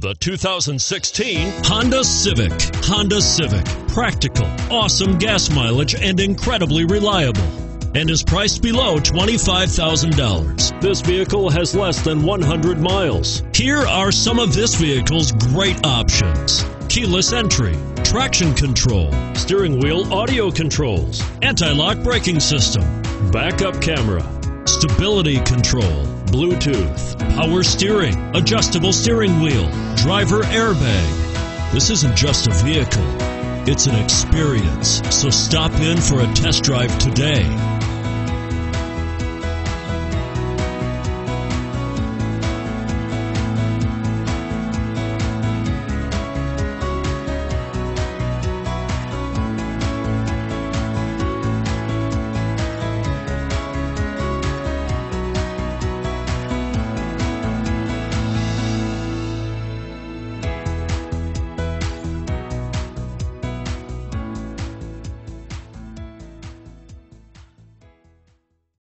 The 2016 Honda Civic. Honda Civic. Practical, awesome gas mileage, and incredibly reliable. And is priced below $25,000. This vehicle has less than 100 miles. Here are some of this vehicle's great options: keyless entry, traction control, steering wheel audio controls, anti-lock braking system, backup camera, stability control, Bluetooth, power steering, adjustable steering wheel, driver airbag. This isn't just a vehicle, it's an experience. So stop in for a test drive today.